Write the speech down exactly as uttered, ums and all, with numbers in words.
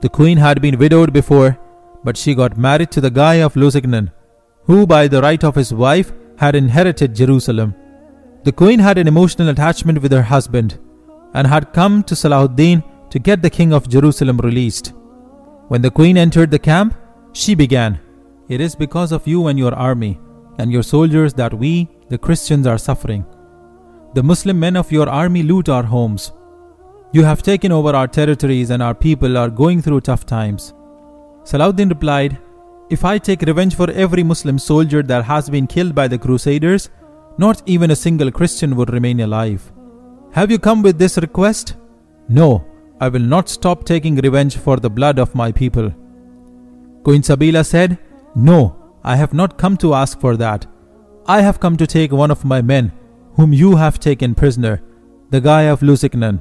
The queen had been widowed before, but she got married to the Guy of Lusignan, who by the right of his wife had inherited Jerusalem. The queen had an emotional attachment with her husband and had come to Salahuddin to get the king of Jerusalem released. When the queen entered the camp, she began, "It is because of you and your army and your soldiers that we, the Christians, are suffering. The Muslim men of your army loot our homes. You have taken over our territories and our people are going through tough times." Salahuddin replied, "If I take revenge for every Muslim soldier that has been killed by the Crusaders, not even a single Christian would remain alive. Have you come with this request? No, I will not stop taking revenge for the blood of my people." Queen Sabila said, "No, I have not come to ask for that. I have come to take one of my men, whom you have taken prisoner, the Guy of Lusignan."